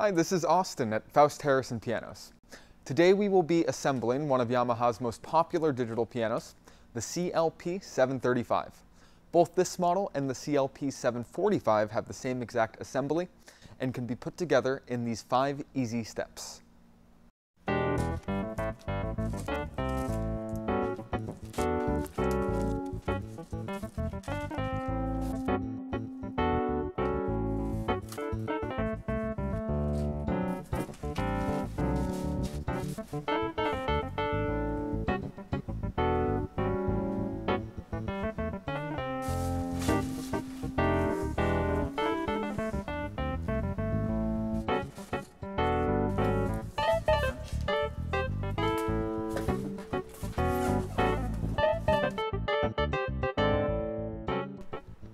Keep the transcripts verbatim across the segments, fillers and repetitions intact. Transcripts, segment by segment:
Hi, this is Austin at Faust Harrison Pianos. Today we will be assembling one of Yamaha's most popular digital pianos, the C L P seven thirty-five. Both this model and the C L P seven forty-five have the same exact assembly and can be put together in these five easy steps.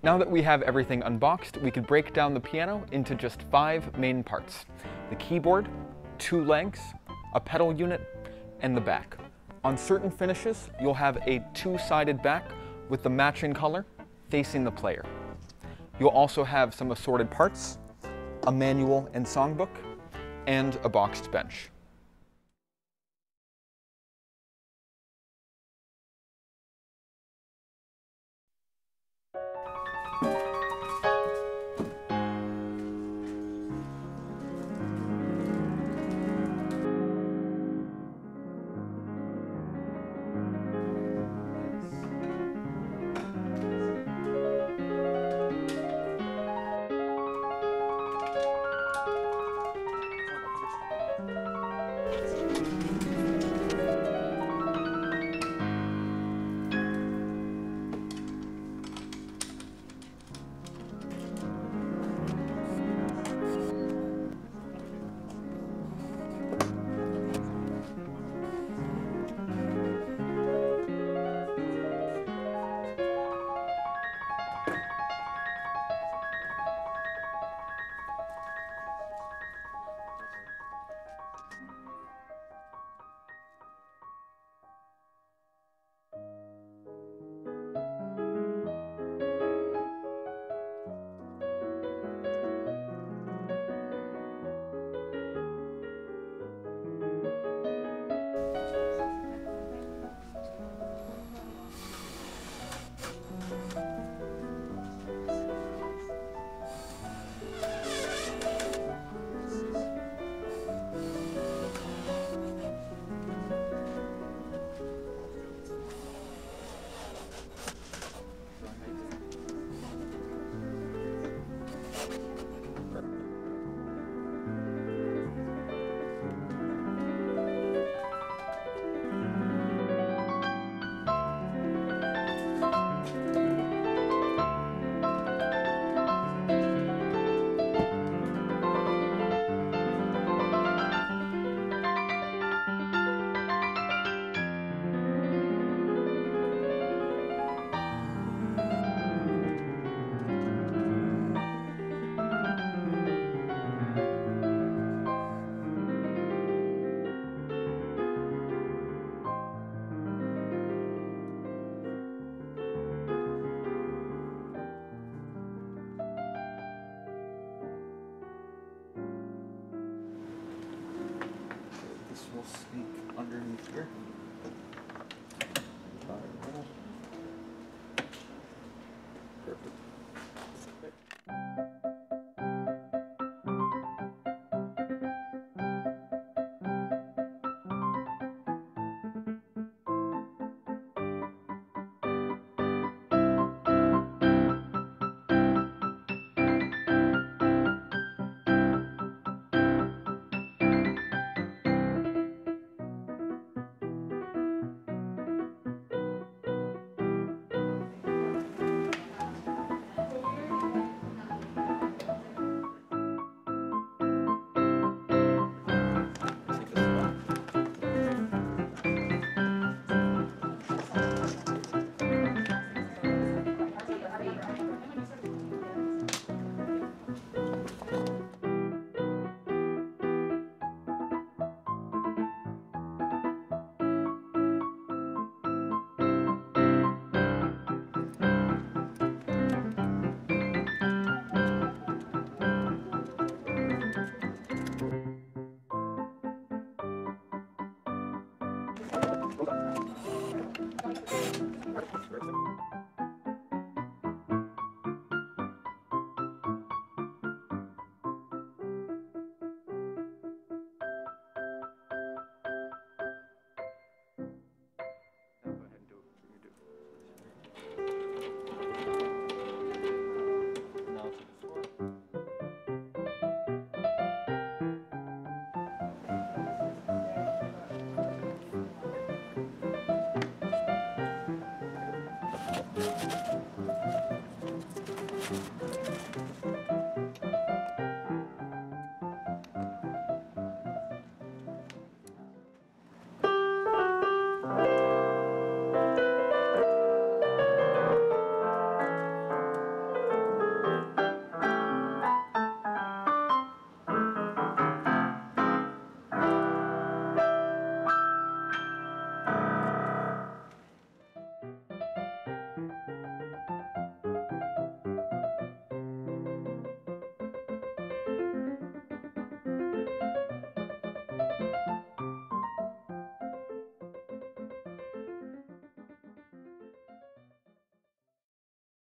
Now that we have everything unboxed, we could break down the piano into just five main parts: the keyboard, two legs, a pedal unit, and the back. On certain finishes, you'll have a two-sided back with the matching color facing the player. You'll also have some assorted parts, a manual and songbook, and a boxed bench.